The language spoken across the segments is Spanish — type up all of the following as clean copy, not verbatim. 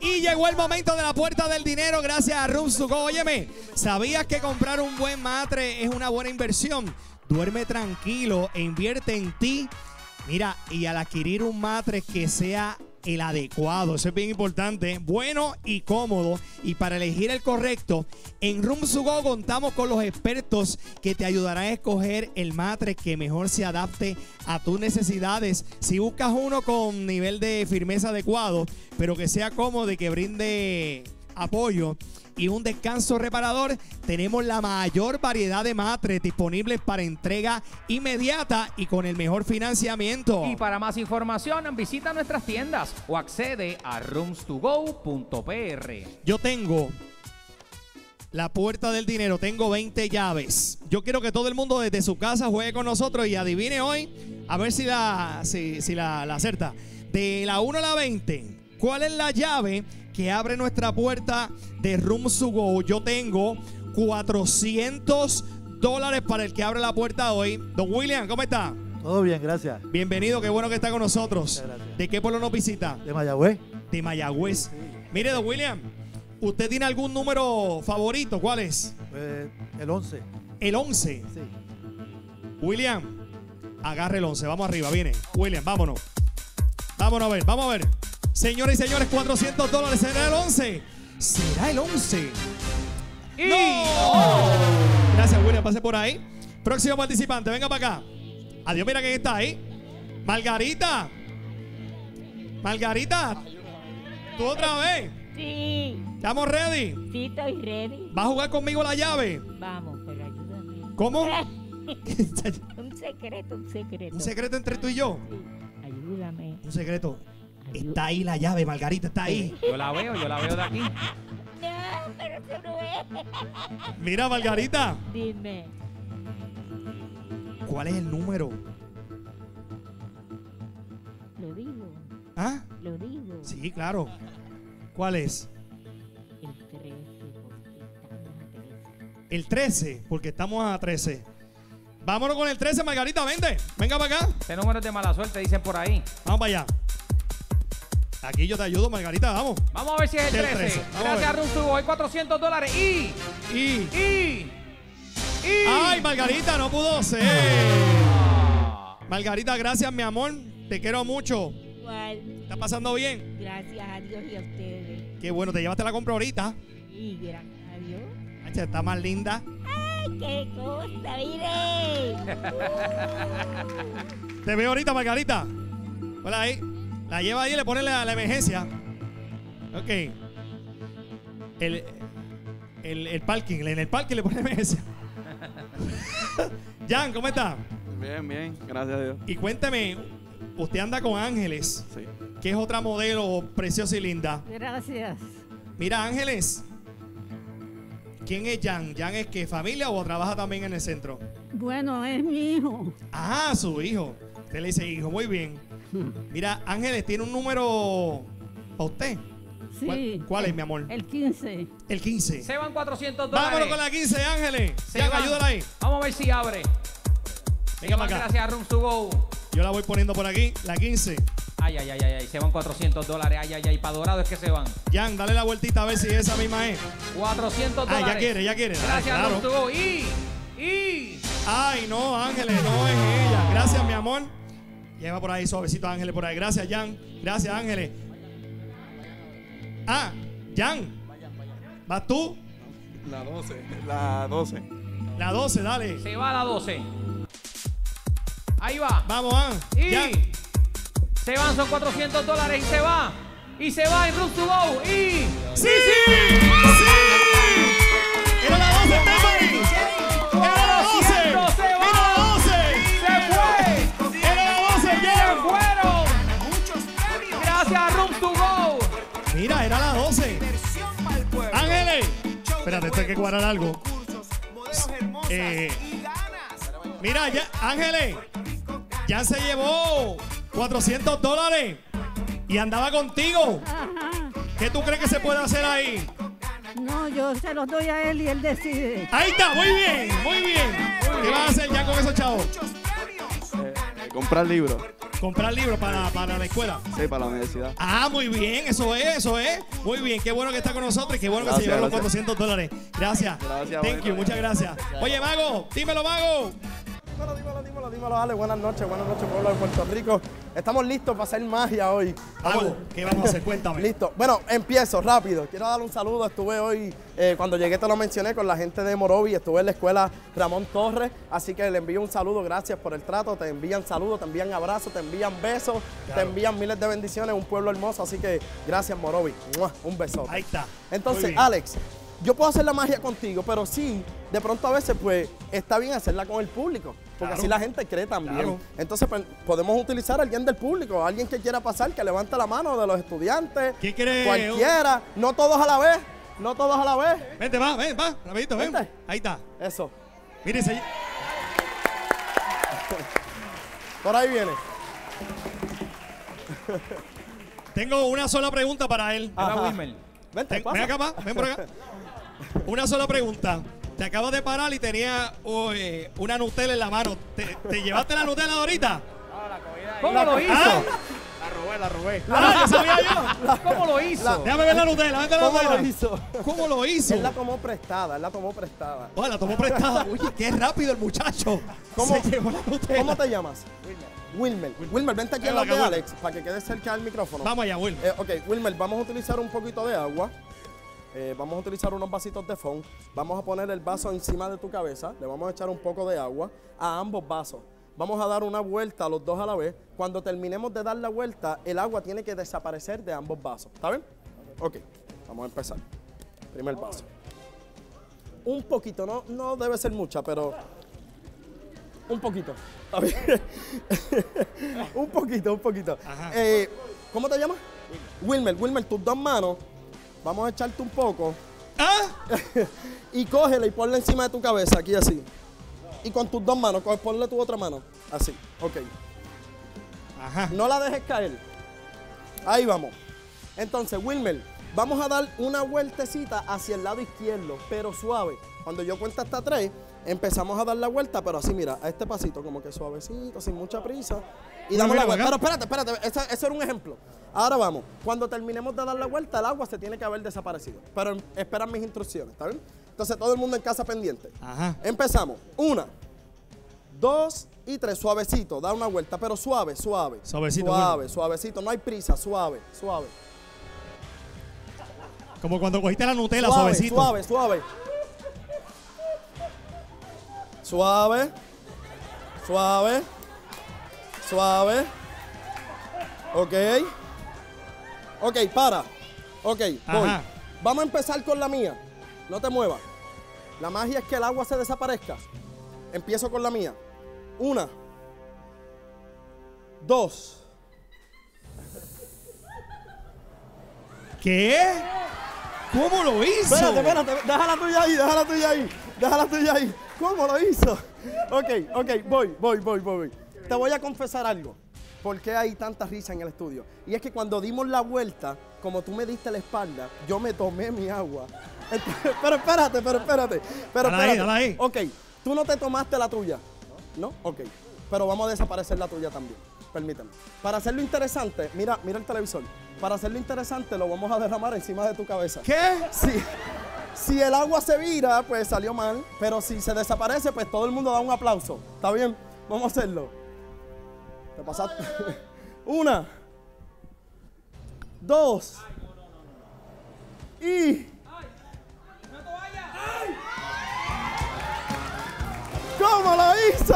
Y llegó el momento de la puerta del dinero gracias a Rooms To Go. Óyeme, ¿sabías que comprar un buen matre es una buena inversión? Duerme tranquilo e invierte en ti. Mira, y al adquirir un mattress que sea el adecuado, eso es bien importante, bueno y cómodo, y para elegir el correcto, en Rooms To Go contamos con los expertos que te ayudarán a escoger el mattress que mejor se adapte a tus necesidades. Si buscas uno con nivel de firmeza adecuado, pero que sea cómodo y que brinde apoyo y un descanso reparador, tenemos la mayor variedad de matres disponibles para entrega inmediata y con el mejor financiamiento. Y para más información, visita nuestras tiendas o accede a roomstogo.pr. Yo tengo la puerta del dinero, tengo 20 llaves. Yo quiero que todo el mundo desde su casa juegue con nosotros y adivine hoy, a ver si la acerta. De la 1 a la 20, ¿cuál es la llave que abre nuestra puerta de Rooms To Go? Yo tengo $400 para el que abre la puerta hoy. Don William, ¿cómo está? Todo bien, gracias. Bienvenido, qué bueno que está con nosotros. ¿De qué pueblo nos visita? De Mayagüez. De Mayagüez. Sí. Mire, don William, ¿usted tiene algún número favorito? ¿Cuál es? El 11. ¿El 11? Sí. William, agarre el 11. Vamos arriba, viene. William, vámonos. Vámonos a ver, vamos a ver. Señores y señores, $400. ¿Será el 11? ¿Será el 11? Y... ¡No! Gracias, William. Pase por ahí. Próximo participante, venga para acá. Adiós, mira quién está ahí. Margarita. Margarita. ¿Tú otra vez? Sí. ¿Estamos ready? Sí, estoy ready. ¿Vas a jugar conmigo la llave? Vamos, pero ayúdame. ¿Cómo? Un secreto, un secreto. ¿Un secreto entre tú y yo? Sí. Ayúdame. Un secreto. Está ahí la llave, Margarita, está ahí. Yo la veo de aquí. No, pero tú no ves. Mira, Margarita. Dime. ¿Cuál es el número? Lo digo. ¿Ah? Lo digo. Sí, claro. ¿Cuál es? El 13, porque estamos a 13. El 13, porque estamos a 13. Vámonos con el 13, Margarita, vente. Venga para acá. Este número es de mala suerte, dicen por ahí. Vamos para allá. Aquí yo te ayudo, Margarita, vamos. Vamos a ver si es el 13. Gracias a Rooms To Go, hoy $400 y... ¡Ay, Margarita, no pudo ser! Ah. Margarita, gracias, mi amor. Te quiero mucho. Igual. ¿Está pasando bien? Gracias a Dios y a ustedes. Qué bueno, te llevaste la compra ahorita. Sí, gracias a Dios. Ay, está más linda. ¡Ay, qué cosa, mire! Te veo ahorita, Margarita. Hola, ahí. La lleva ahí y le pone la emergencia. Ok. El parking. En el parking le pone emergencia. Jan, ¿cómo está? Bien, bien. Gracias a Dios. Y cuéntame, usted anda con Ángeles. Sí. Que es otra modelo preciosa y linda. Gracias. Mira, Ángeles. ¿Quién es Jan? ¿Jan es que familia o trabaja también en el centro? Bueno, es mi hijo. Ah, su hijo. Usted le dice hijo. Muy bien. Mira, Ángeles, ¿tiene un número para usted? Sí. ¿Cuál es, mi amor? El 15. El 15. Se van $400. Vámonos con la 15, Ángeles. Ya, ayúdala ahí. Vamos a ver si abre. Venga para acá. Gracias a Rooms To Go. Yo la voy poniendo por aquí, la 15. Ay, ay, ay, ay. Se van $400. Ay, ay, ay. Para Dorado es que se van. Jan, dale la vueltita a ver si esa misma es. $400. Ay, ya quiere, ya quiere. Gracias a Rooms To Go. Y. Ay, no, Ángeles, no es ella. Gracias, mi amor. Lleva por ahí suavecito, Ángeles, por ahí. Gracias, Jan. Gracias, Ángeles. Ah, Jan. ¿Vas tú? La 12. La 12. La 12, dale. Se va la 12. Ahí va. Vamos, Jan. Y Jan. Se van, son $400 y se va. Y se va en Rooms To Go. Y... ¡Sí! ¡Sí! ¡Sí! ¡Era la 12, Stephanie! ¡Era la 12! Mira, era la 12. Ángeles, espérate, esto hay que cuadrar algo. Mira, ya, Ángeles, ya se llevó $400 y andaba contigo. Ajá. ¿Qué tú crees que se puede hacer ahí? No, yo se los doy a él y él decide. Ahí está, muy bien, muy bien. ¿Qué vas a hacer ya con esos chavos? Comprar libros. Comprar libros para la escuela. Sí, para la universidad. Ah, muy bien, eso es, eso es. Muy bien, qué bueno que está con nosotros y qué bueno, gracias, que se llevaron los $400. Gracias. Gracias. Thank you, muchas gracias. Oye, Mago, dímelo, Mago. Dímelo, Ale. Buenas noches, pueblo de Puerto Rico. Estamos listos para hacer magia hoy. Mago, ¿qué vamos a hacer? Cuéntame. Listo. Bueno, empiezo rápido. Quiero dar un saludo. Estuve hoy, cuando llegué te lo mencioné, con la gente de Morovi. Estuve en la escuela Ramón Torres. Así que le envío un saludo. Gracias por el trato. Te envían saludos, te envían abrazos, te envían besos, claro, te envían miles de bendiciones. Un pueblo hermoso. Así que gracias, Morovi. Un besote. Ahí está. Entonces, Alex, yo puedo hacer la magia contigo, pero sí, de pronto a veces, pues, está bien hacerla con el público, porque claro, así la gente cree también. Claro. Entonces, pues, podemos utilizar a alguien del público, alguien que quiera pasar, que levante la mano, de los estudiantes, cualquiera, no todos a la vez, no todos a la vez. Vente, va, ven, va, rapidito, ven. ¿Vente? Ahí está. Eso. Mírense. Por ahí viene. Tengo una sola pregunta para él. Era Wilmer. Vente, ven acá, va, ven por acá. Una sola pregunta. Te acabas de parar y tenía una Nutella en la mano. ¿Te llevaste la Nutella ahorita? No, la comí ahí. ¿Cómo lo hizo? ¿Ah? La robé. Ah, ¿qué sabía yo? ¿Cómo lo hizo? Déjame ver la Nutella, vente la Nutella. ¿Cómo lo hizo? Él la tomó prestada. Oh, la tomó prestada. Oye, qué rápido el muchacho. Se llevó la Nutella. ¿Cómo te llamas? Wilmer, vente aquí al lado de Alex, para que quede cerca del micrófono. Vamos allá, Wilmer. Ok, Wilmer, vamos a utilizar un poquito de agua. Vamos a utilizar unos vasitos de foam. Vamos a poner el vaso encima de tu cabeza. Le vamos a echar un poco de agua a ambos vasos. Vamos a dar una vuelta a los dos a la vez. Cuando terminemos de dar la vuelta, el agua tiene que desaparecer de ambos vasos. ¿Está bien? Ok, vamos a empezar. Primer vaso. Un poquito, no debe ser mucha, pero... un poquito. ¿Está bien? Un poquito. ¿Cómo te llamas? Wilmer, tus dos manos. Vamos a echarte un poco. ¿Ah? Y cógela y ponla encima de tu cabeza, aquí así. Y con tus dos manos, ponle tu otra mano. Así, ok. Ajá. No la dejes caer. Ahí vamos. Entonces, Wilmer, vamos a dar una vueltecita hacia el lado izquierdo, pero suave. Cuando yo cuente hasta 3, empezamos a dar la vuelta, pero así, mira, a este pasito, como que suavecito, sin mucha prisa. Y damos la vuelta. Pero espérate, ese era un ejemplo. Ahora vamos. Cuando terminemos de dar la vuelta, el agua se tiene que haber desaparecido. Pero esperan mis instrucciones, ¿está bien? Entonces, todo el mundo en casa pendiente. Ajá. Empezamos. 1, 2 y 3. Suavecito. Da una vuelta, pero suave. Suavecito. No hay prisa. Suave. Como cuando cogiste la Nutella, suavecito. Suave. Ok, para. Ok, voy. Vamos a empezar con la mía. No te muevas. La magia es que el agua se desaparezca. Empiezo con la mía. 1, 2. ¿Qué? ¿Cómo lo hizo? Espérate. Déjala tuya ahí. ¿Cómo lo hizo? Ok, voy. Te voy a confesar algo. ¿Por qué hay tanta risa en el estudio? Y es que cuando dimos la vuelta, como tú me diste la espalda, yo me tomé mi agua. Entonces, pero espérate. Dale ahí. Ok, tú no te tomaste la tuya, ¿no? Ok, pero vamos a desaparecer la tuya también. Permíteme. Para hacerlo interesante, mira el televisor. Para hacerlo interesante, lo vamos a derramar encima de tu cabeza. ¿Qué? Sí. Si el agua se vira, pues salió mal. Pero si se desaparece, pues todo el mundo da un aplauso. ¿Está bien? Vamos a hacerlo. Te pasaste. 1, 2. Y. ¡Una toalla! ¡Ay! ¿Cómo lo hizo?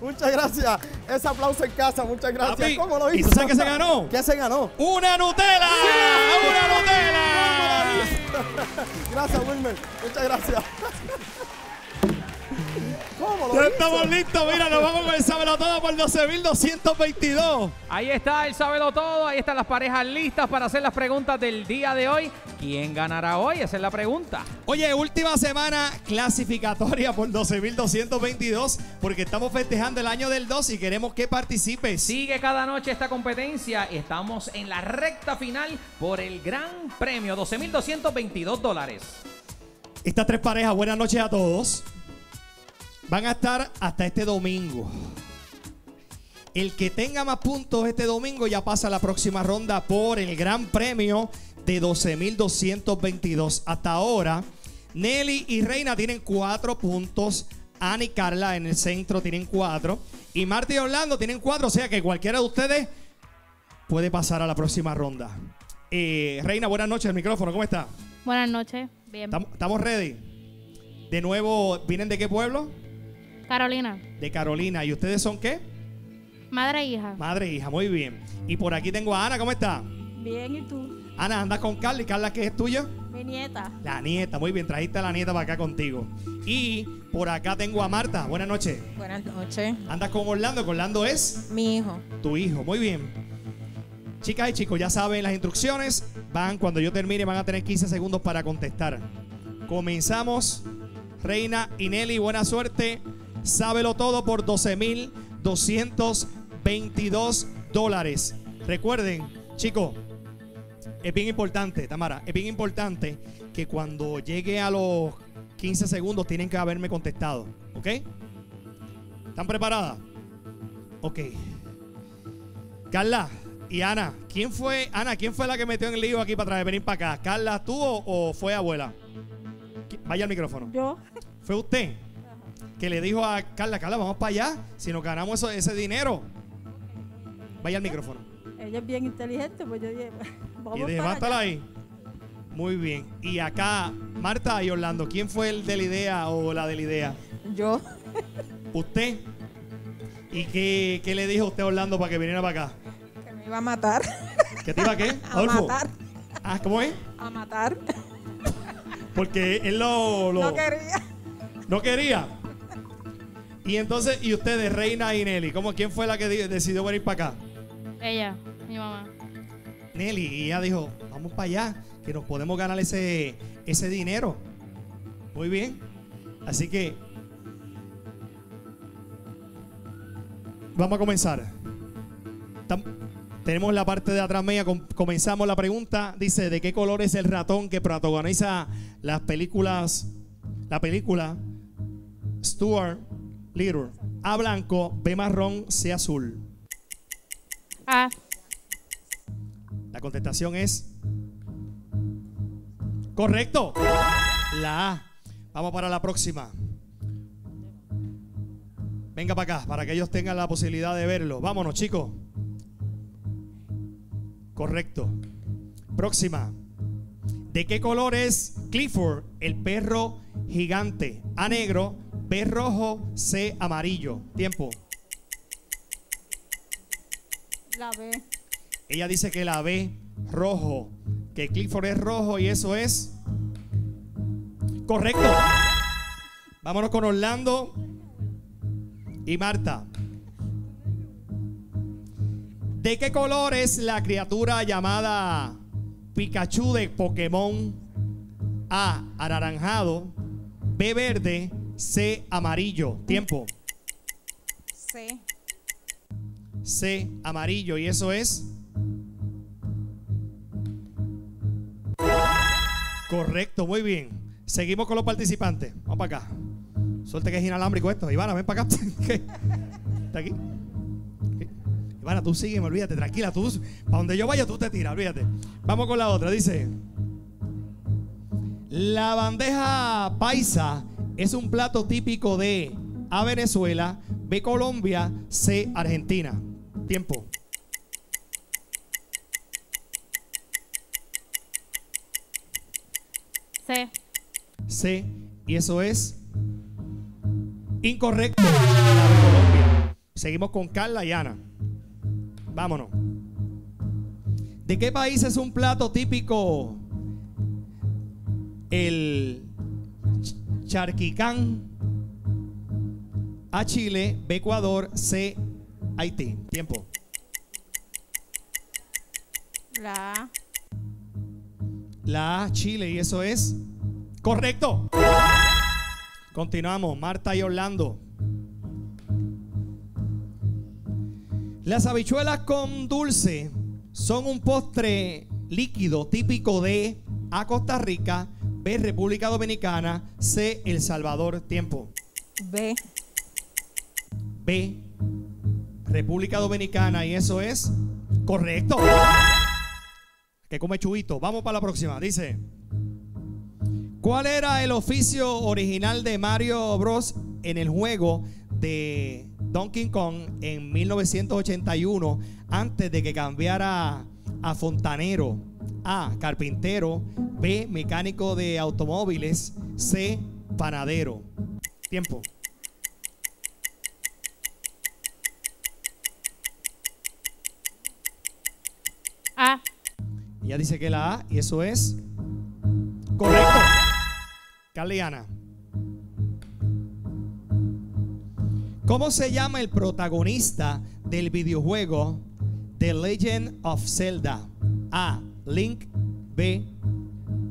Muchas gracias. Ese aplauso en casa, muchas gracias. Papi, ¿cómo lo hizo? ¿Y tú sabes qué se ganó? ¿Qué se ganó? ¡Una Nutella! ¡Sí! ¡Una Nutella! Gracias, Wilmer. Muchas gracias. Ya estamos listos, mira, nos vamos con el Sábelo Todo por 12.222. Ahí está el Sábelo Todo, ahí están las parejas listas para hacer las preguntas del día de hoy. ¿Quién ganará hoy? Esa es la pregunta. Oye, última semana clasificatoria por 12.222 porque estamos festejando el año del 2 y queremos que participes. Sigue cada noche esta competencia y estamos en la recta final por el gran premio, $12.222. Estas tres parejas, buenas noches a todos. Van a estar hasta este domingo. El que tenga más puntos este domingo ya pasa a la próxima ronda por el gran premio de 12.222. Hasta ahora, Nelly y Reina tienen 4 puntos. Ana y Carla en el centro tienen 4. Y Marta y Orlando tienen 4. O sea que cualquiera de ustedes puede pasar a la próxima ronda. Reina, buenas noches. El micrófono, ¿cómo está? Buenas noches. Bien. ¿Estamos ready? De nuevo, ¿vienen de qué pueblo? Carolina. De Carolina. ¿Y ustedes son qué? Madre e hija. Madre e hija, muy bien. Y por aquí tengo a Ana, ¿cómo está? Bien, ¿y tú? Ana, andas con Carla. ¿Y Carla qué es tuya? Mi nieta. La nieta, muy bien. Trajiste a la nieta para acá contigo. Y por acá tengo a Marta. Buenas noches. Buenas noches. Andas con Orlando. Orlando es mi hijo. Tu hijo, muy bien. Chicas y chicos, ya saben las instrucciones. Van, cuando yo termine, van a tener 15 segundos para contestar. Comenzamos. Reina y Nelly, buena suerte. Sábelo todo por $12,222. Recuerden, chicos, es bien importante, Tamara, es bien importante que cuando llegue a los 15 segundos tienen que haberme contestado, ¿ok? ¿Están preparadas? Ok. Carla y Ana, ¿quién fue la que metió en el lío aquí para venir para acá? ¿Carla, tú o fue abuela? Vaya al micrófono. Yo. ¿Fue usted que le dijo a Carla, Carla, vamos para allá, si nos ganamos ese dinero? Vaya al micrófono. Ella es bien inteligente, pues yo dije, vamos para allá. Ahí. Muy bien. Y acá, Marta y Orlando, ¿quién fue el de la idea o la de la idea? Yo. ¿Usted? ¿Y qué le dijo usted a Orlando para que viniera para acá? Que me iba a matar. ¿Que te iba a qué? Adolfo. A matar. Ah, ¿cómo es? A matar. Porque él no quería. No quería. Y entonces, ¿y ustedes, Reina y Nelly? ¿Quién fue la que decidió venir para acá? Ella, mi mamá. Nelly, y ella dijo, vamos para allá, que nos podemos ganar ese dinero. Muy bien. Así que vamos a comenzar. Tenemos la parte de atrás media, comenzamos la pregunta. Dice, ¿de qué color es el ratón que protagoniza las películas? La película Stuart Little. A, blanco; B, marrón; C, azul. A. La contestación es correcto. La A. Vamos para la próxima. Venga para acá, para que ellos tengan la posibilidad de verlo. Vámonos, chicos. Correcto. Próxima. ¿De qué color es Clifford, el perro gigante? A, negro; B, rojo; C, amarillo. Tiempo. La B. Ella dice que la B, rojo, que Clifford es rojo, y eso es correcto. Vámonos con Orlando y Marta. ¿De qué color es la criatura llamada Pikachu de Pokémon? A, anaranjado; B, verde; C, amarillo. Tiempo. C. C, amarillo, y eso es correcto, muy bien. Seguimos con los participantes. Vamos para acá. Suerte que es inalámbrico esto. Ivana, ven para acá. ¿Está aquí? ¿Sí? Ivana, tú sígueme, olvídate, tranquila. Tú, para donde yo vaya, tú te tiras, olvídate. Vamos con la otra, dice. La bandeja paisa es un plato típico de A, Venezuela; B, Colombia; C, Argentina. Tiempo. C. C, y eso es incorrecto. Colombia. Seguimos con Carla y Ana. Vámonos. ¿De qué país es un plato típico el charquicán? A, Chile; B, Ecuador; C, Haití. Tiempo. La A, Chile, y eso es correcto. Continuamos, Marta y Orlando. Las habichuelas con dulce son un postre líquido típico de A, Costa Rica; B, República Dominicana; C, El Salvador. Tiempo. B. B, República Dominicana, y eso es correcto. Que come chubito. Vamos para la próxima. Dice: ¿cuál era el oficio original de Mario Bros en el juego de Donkey Kong en 1981 antes de que cambiara a fontanero? A, carpintero; B, mecánico de automóviles; C, panadero. Tiempo. A. Ella dice que la A, y eso es correcto. Carliana, ¿cómo se llama el protagonista del videojuego The Legend of Zelda? A, Link; B,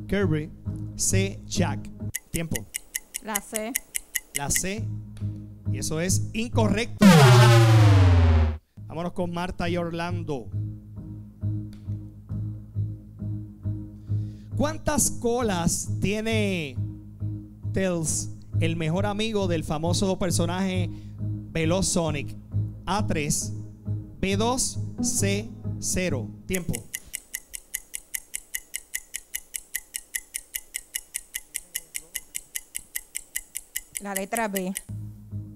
Kirby; C, Jack. Tiempo. La C. La C, y eso es incorrecto. Vámonos con Marta y Orlando. ¿Cuántas colas tiene Tails, el mejor amigo del famoso personaje veloz Sonic? A3, B2, C0. Tiempo. La letra B.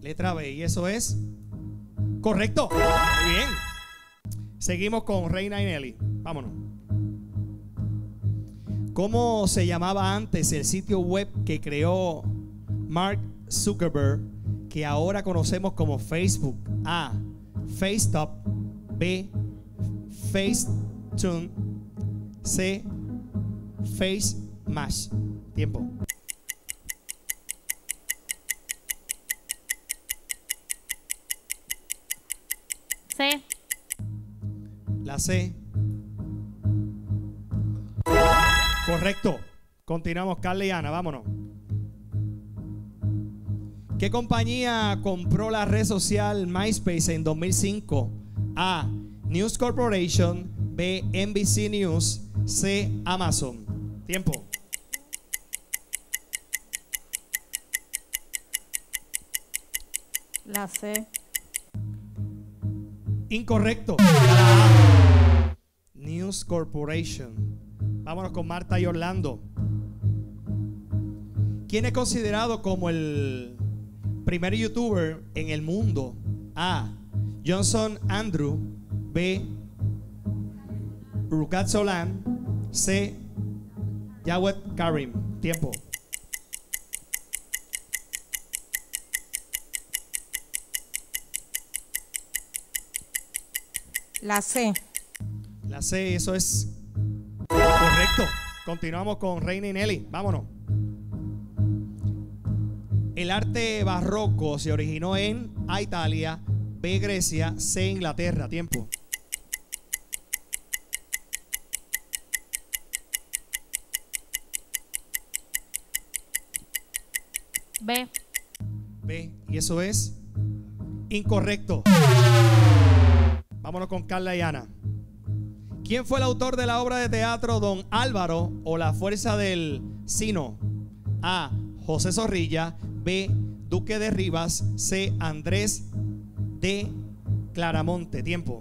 Letra B, y eso es correcto. Muy bien. Seguimos con Reina y Nelly. Vámonos. ¿Cómo se llamaba antes el sitio web que creó Mark Zuckerberg, que ahora conocemos como Facebook? A, FaceTop; B, FaceTune; C, FaceMash. Tiempo. C. La C. Correcto. Continuamos, Carla y Ana, vámonos. ¿Qué compañía compró la red social MySpace en 2005? A, News Corporation; B, NBC News; C, Amazon. Tiempo. La C. Incorrecto. News Corporation. Vámonos con Marta y Orlando. ¿Quién es considerado como el primer youtuber en el mundo? A, Johnson Andrew; B, Rukat Solan; C, Jawed Karim. Tiempo. La C. La C, eso es correcto. Continuamos con Reina y Nelly. Vámonos. El arte barroco se originó en A, Italia; B, Grecia; C, Inglaterra. Tiempo. B. B, y eso es incorrecto. Vámonos con Carla y Ana. ¿Quién fue el autor de la obra de teatro Don Álvaro o La fuerza del sino? A, José Zorrilla; B, Duque de Rivas; C, Andrés de Claramonte. Tiempo.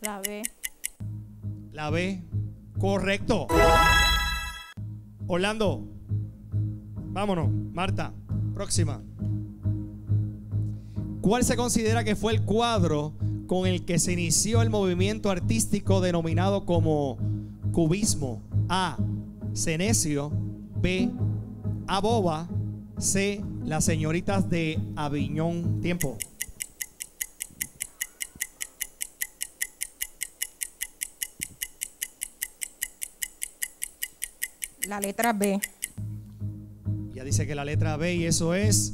La B. La B, correcto. Orlando, vámonos. Marta, próxima. ¿Cuál se considera que fue el cuadro con el que se inició el movimiento artístico denominado como cubismo? A, Senecio; B, Aboba; C, Las señoritas de Aviñón. Tiempo. La letra B. Ya dice que la letra B, y eso es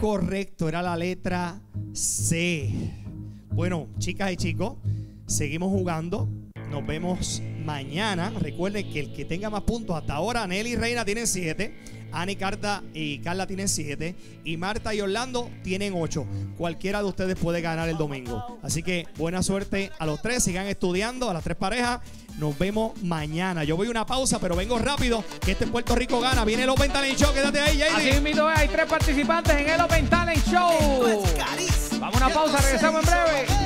incorrecto, era la letra C. Bueno, chicas y chicos, seguimos jugando. Nos vemos mañana. Recuerden que el que tenga más puntos, hasta ahora Nelly y Reina tienen 7, Ani, Carta y Carla tienen 7 y Marta y Orlando tienen 8. Cualquiera de ustedes puede ganar el domingo. Así que buena suerte a los tres. Sigan estudiando, a las tres parejas. Nos vemos mañana. Yo voy a una pausa, pero vengo rápido, que este Puerto Rico Gana. Viene el Open Talent Show. Quédate ahí, Jayden. Así mismo hay 3 participantes en el Open Talent Show. Vamos a una pausa, regresamos en breve.